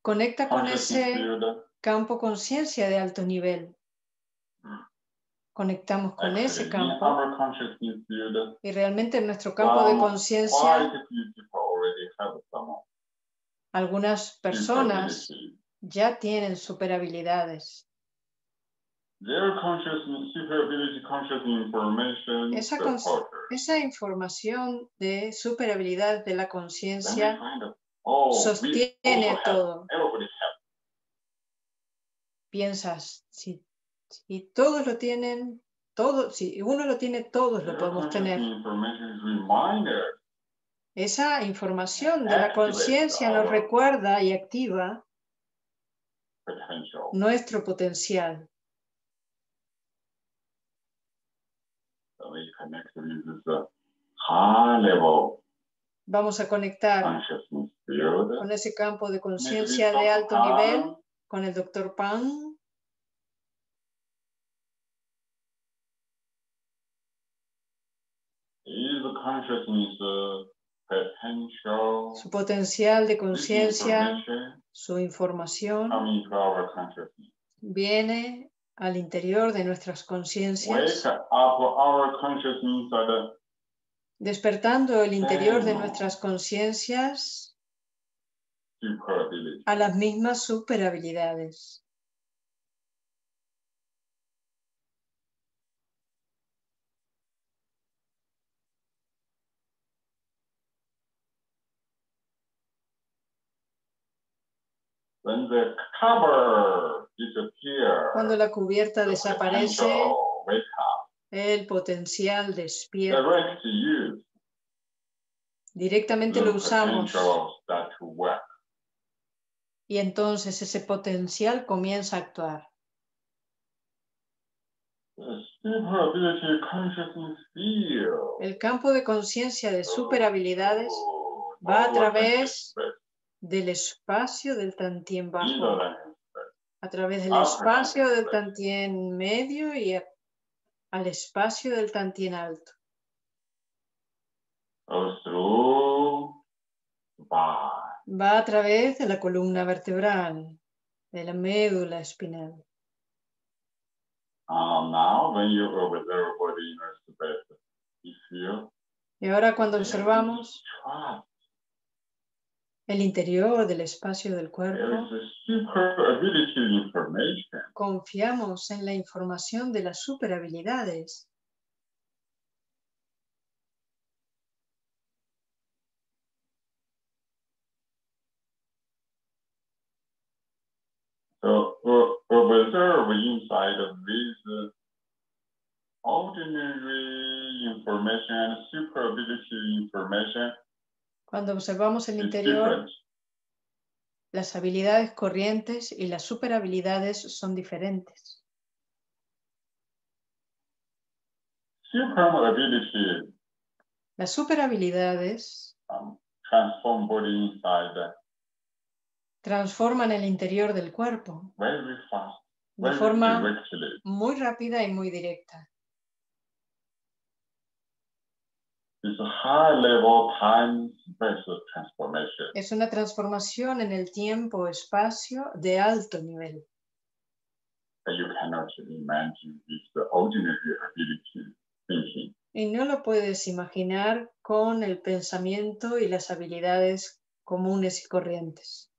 conecta con ese campo conciencia de alto nivel. Conectamos con ese campo y realmente en nuestro campo de conciencia algunas personas ya tienen superhabilidades. Esa información de superhabilidad de la conciencia sostiene todo. Piensas, si todos lo tienen, si uno lo tiene, todos lo podemos tener. Esa información de la conciencia nos recuerda y activa nuestro potencial. Vamos a conectar con ese campo de conciencia de alto nivel, con el Dr. Pan. Su potencial de conciencia, su información, viene al interior de nuestras conciencias, despertando el interior de nuestras conciencias a las mismas superhabilidades. Cuando la cubierta desaparece, el potencial despierta. Directamente lo usamos. Y entonces ese potencial comienza a actuar. El campo de conciencia de superhabilidades va a través del espacio del Tantien bajo, a través del espacio del Tantien medio y al espacio del Tantien alto. Va a través de la columna vertebral, de la médula espinal. Y ahora cuando observamos el interior del espacio del cuerpo, confiamos en la información de las superhabilidades. Cuando observamos el interior, las habilidades corrientes y las superhabilidades son diferentes. Las superhabilidades transforman el interior del cuerpo de forma muy rápida y muy directa. Es una transformación en el tiempo-espacio de alto nivel. Y no lo puedes imaginar con el pensamiento y las habilidades comunes y corrientes.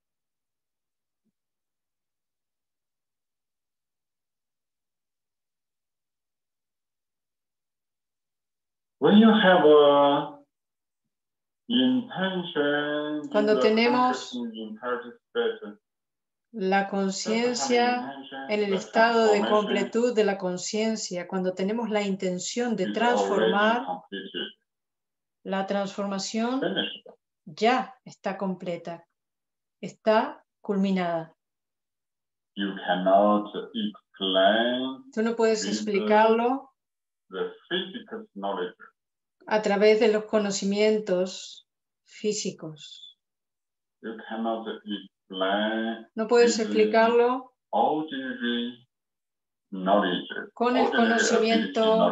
Cuando tenemos la conciencia en el estado de completud de la conciencia, cuando tenemos la intención de transformar, la transformación ya está completa, está culminada. Tú no puedes explicarlo a través de los conocimientos físicos. No puedes explicarlo con el conocimiento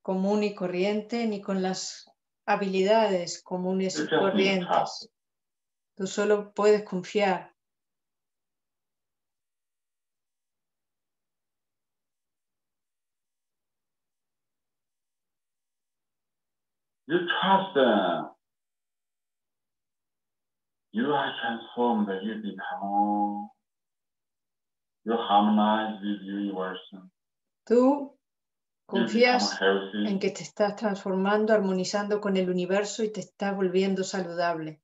común y corriente ni con las habilidades comunes y corrientes. Tú solo puedes confiar. You trust them. You are transformed. You become. You harmonize with the universe. Tú confías en que te estás transformando, armonizando con el universo y te estás volviendo saludable.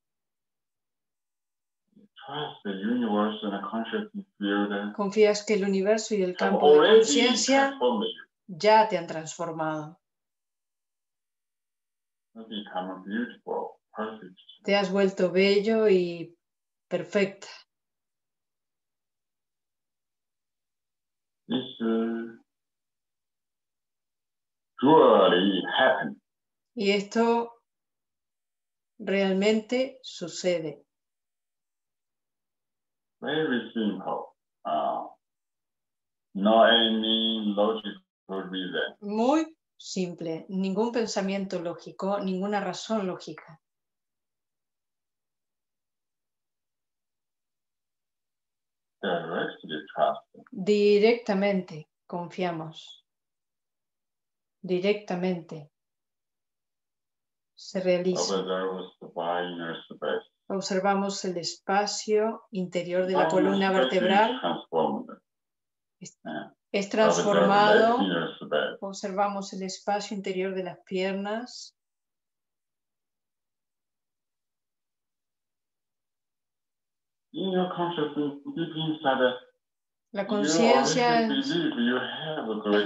Confías que el universo y el campo de conciencia ya te han transformado. Te has vuelto bello y perfecta. Y esto realmente sucede. Very simple. No any logical reason. Muy simple, ningún pensamiento lógico, ninguna razón lógica. Directamente confiamos. Directamente se realiza. Observamos el espacio interior de la columna vertebral. Es transformado. Observamos el espacio interior de las piernas. La conciencia en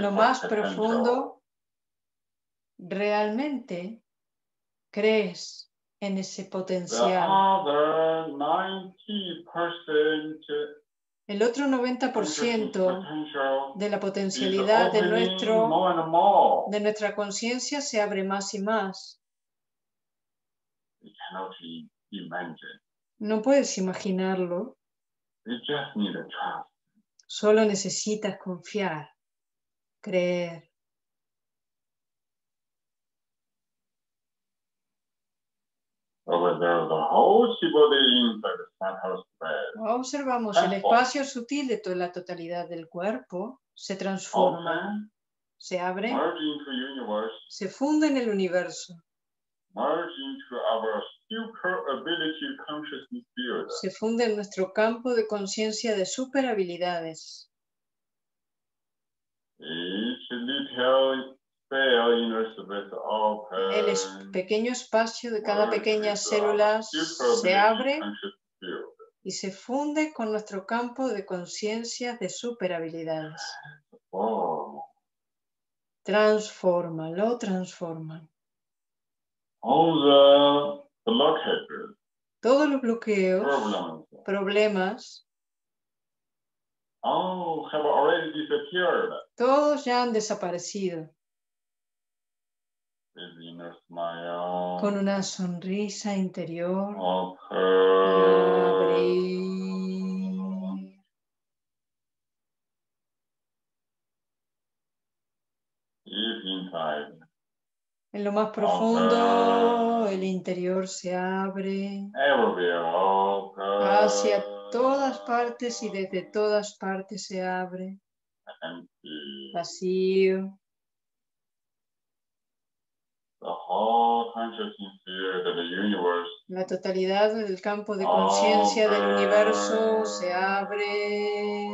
lo más profundo realmente crees en ese potencial. El otro 90% de la potencialidad de nuestra conciencia se abre más y más. No puedes imaginarlo. Solo necesitas confiar, creer. Observamos el espacio sutil de toda la totalidad del cuerpo, se transforma, se abre, se funde en el universo. Se funde en nuestro campo de conciencia de superhabilidades. El pequeño espacio de cada pequeña célula se abre y se funde con nuestro campo de conciencia de superhabilidades. Transfórmalo, transforma. Todos los bloqueos, problemas, todos ya han desaparecido. Con una sonrisa interior, abrir. En lo más profundo, el interior se abre hacia todas partes y desde todas partes se abre. Vacío. La totalidad del campo de conciencia del universo se abre.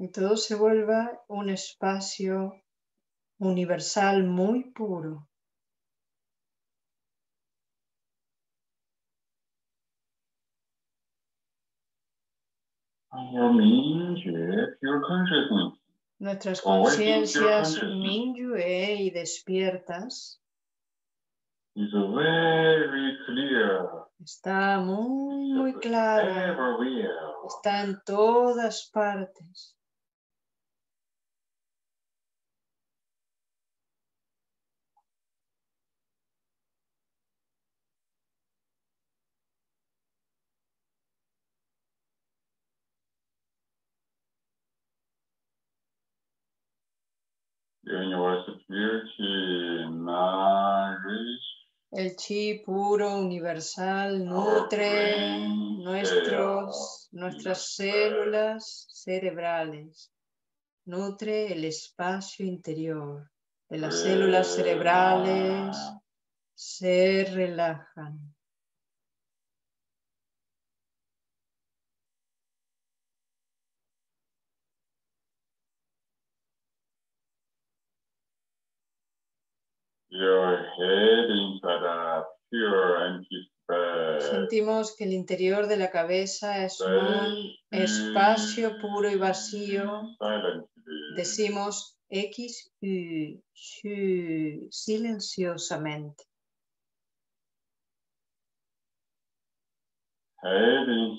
Y todo se vuelva un espacio universal muy puro. nuestras conciencias Mingyue y despiertas. Está muy clara. Está en todas partes. El chi puro universal nutre nuestras células cerebrales, nutre el espacio interior de las células cerebrales, se relajan. Sentimos que el interior de la cabeza es un espacio puro y vacío. Decimos X, Y, Xu, silenciosamente. El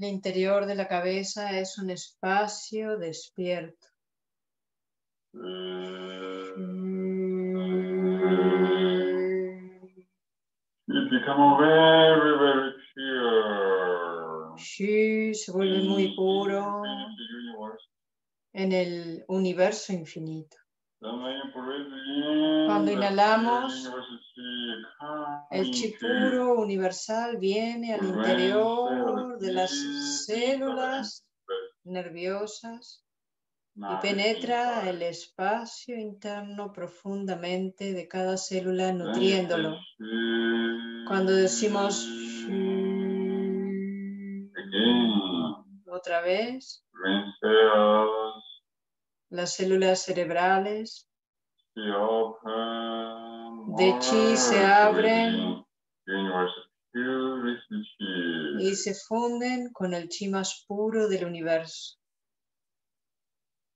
interior de la cabeza es un espacio despierto. Shi se vuelve muy puro en el universo infinito. Cuando inhalamos, el chi puro universal viene al interior de las células nerviosas y penetra el espacio interno profundamente de cada célula, nutriéndolo. Cuando decimos otra vez, las células cerebrales de chi se abren y se funden con el chi más puro del universo.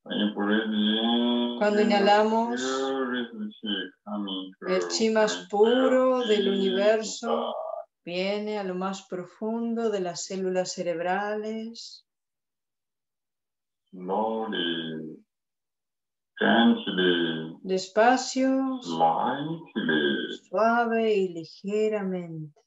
Cuando inhalamos, el chi más puro del universo viene a lo más profundo de las células cerebrales. Despacio, suave y ligeramente.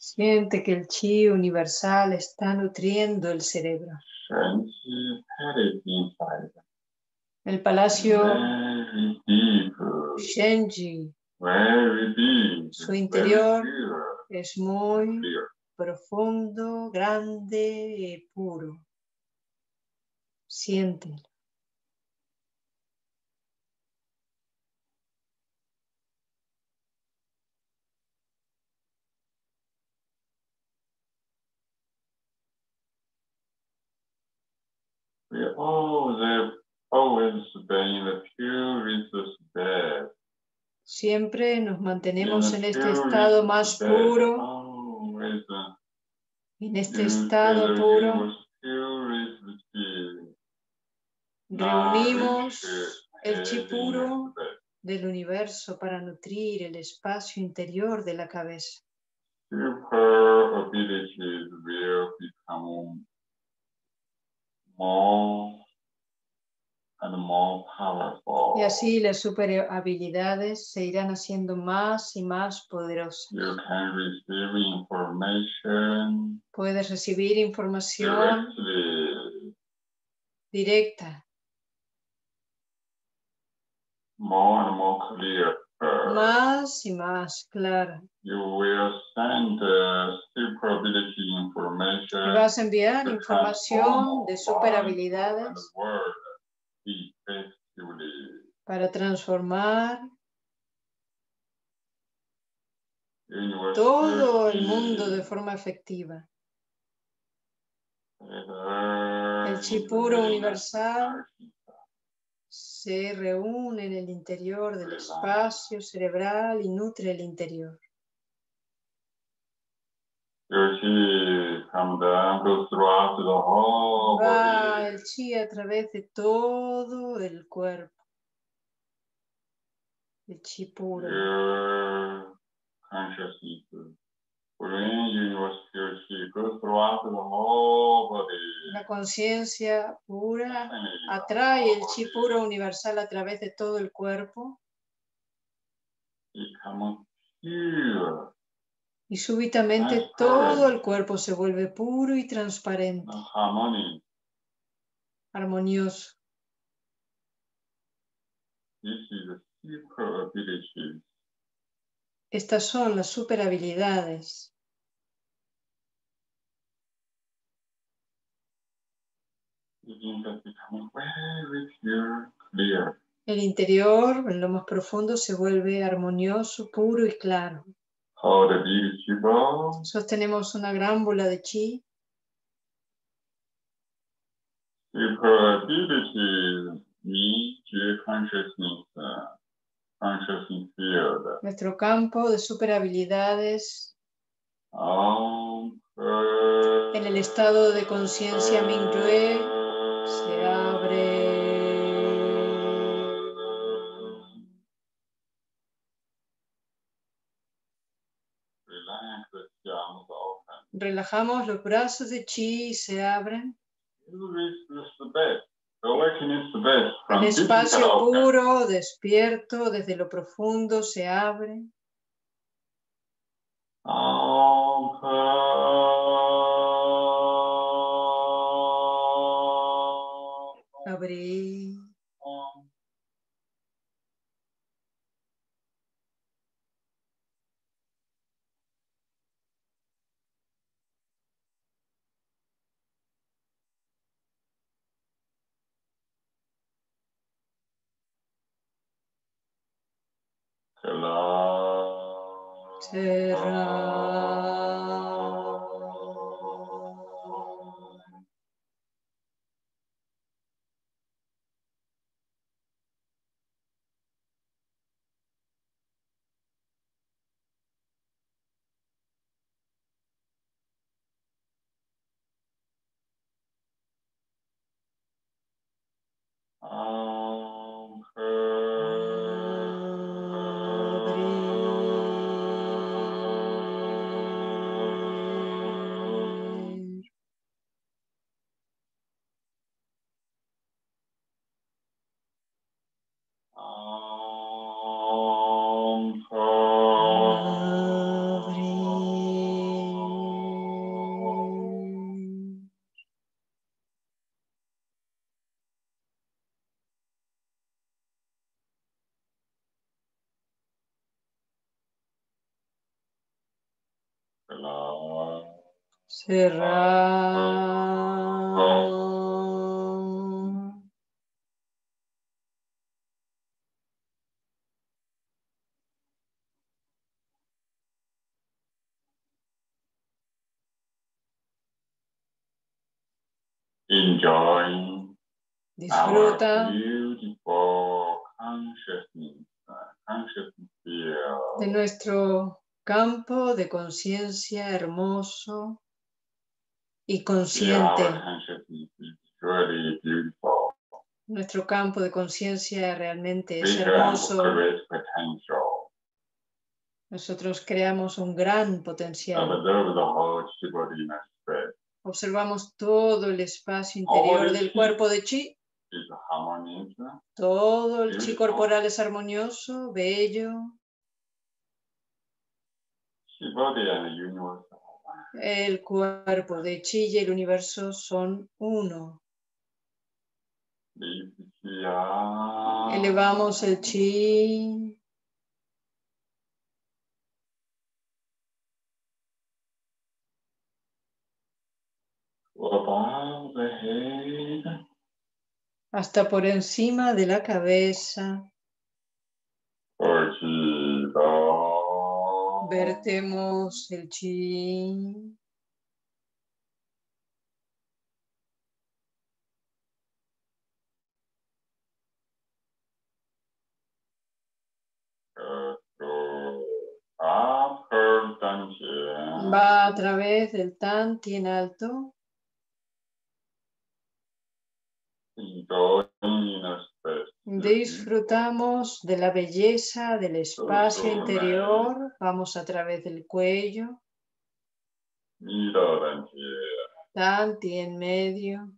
Siente que el chi universal está nutriendo el cerebro. El palacio Shenji, su interior es muy profundo, grande y puro. Siéntelo. Siempre nos mantenemos en este estado más puro, en este estado puro. Reunimos el chi puro del universo para nutrir el espacio interior de la cabeza. Y así las superhabilidades se irán haciendo más y más poderosas. Puedes recibir información directa. más y más clara. Y vas a enviar información de superhabilidades para transformar todo el mundo de forma efectiva. El chi puro universal se reúne en el interior del espacio cerebral y nutre el interior. Va el chi a través de todo el cuerpo. El chi puro. La conciencia pura atrae el chi puro universal a través de todo el cuerpo y súbitamente todo el cuerpo se vuelve puro y transparente, armonioso. Estas son las superhabilidades. El interior, en lo más profundo, se vuelve armonioso, puro y claro. Sostenemos una gran bola de chi. Nuestro campo de superhabilidades en el estado de conciencia Mingjue se abre. Relajamos los brazos de chi y se abren. El espacio puro, despierto, desde lo profundo se abre. Abrir. Cerrar. Enjoy. Disfruta de nuestro campo de conciencia hermoso y consciente. Nuestro campo de conciencia realmente es hermoso. Nosotros creamos un gran potencial. Observamos todo el espacio interior del cuerpo de chi. Todo el chi corporal es armonioso, bello. El cuerpo de chi y el universo son uno. Elevamos el chi hasta por encima de la cabeza, vertemos el chi. Va a través del tan tien alto disfrutamos de la belleza del espacio interior. Vamos a través del cuello tan tien medio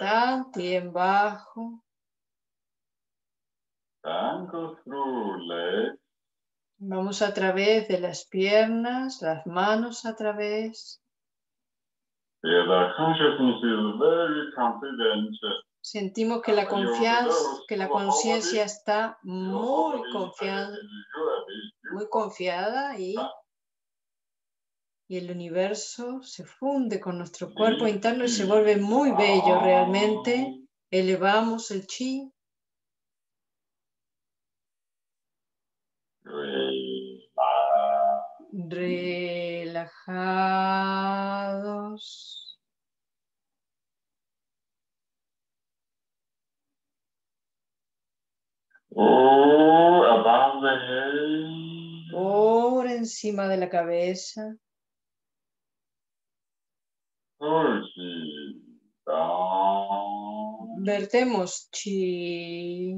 tan tien bajo. Vamos a través de las piernas, las manos a través. Sentimos que la conciencia está muy confiada y el universo se funde con nuestro cuerpo interno y se vuelve muy bello realmente. Elevamos el chi. Relajados. Por encima de la cabeza. Vertemos chi.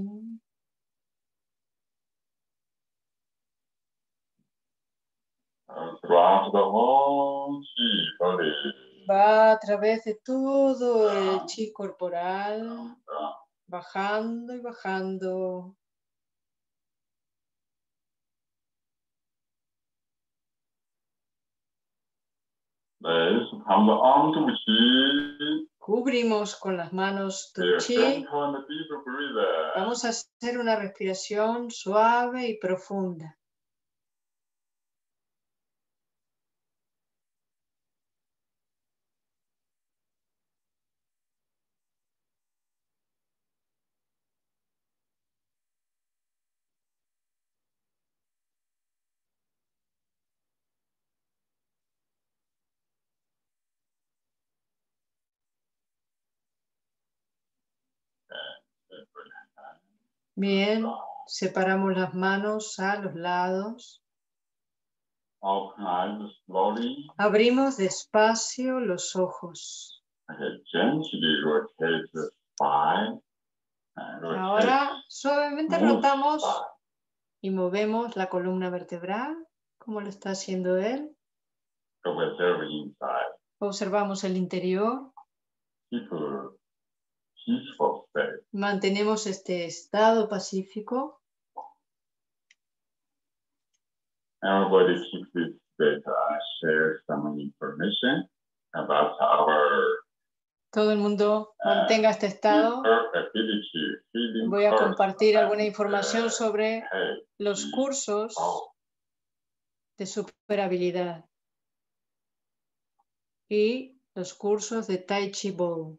Va a través de todo el chi corporal, bajando y bajando. Cubrimos con las manos tu chi. Vamos a hacer una respiración suave y profunda. Bien, separamos las manos a los lados. Abrimos despacio los ojos. Ahora suavemente rotamos y movemos la columna vertebral, como lo está haciendo él. Observamos el interior. Mantenemos este estado pacífico. Todo el mundo mantenga este estado. Voy a compartir alguna información sobre los cursos de superhabilidad y los cursos de Tai Chi Bo.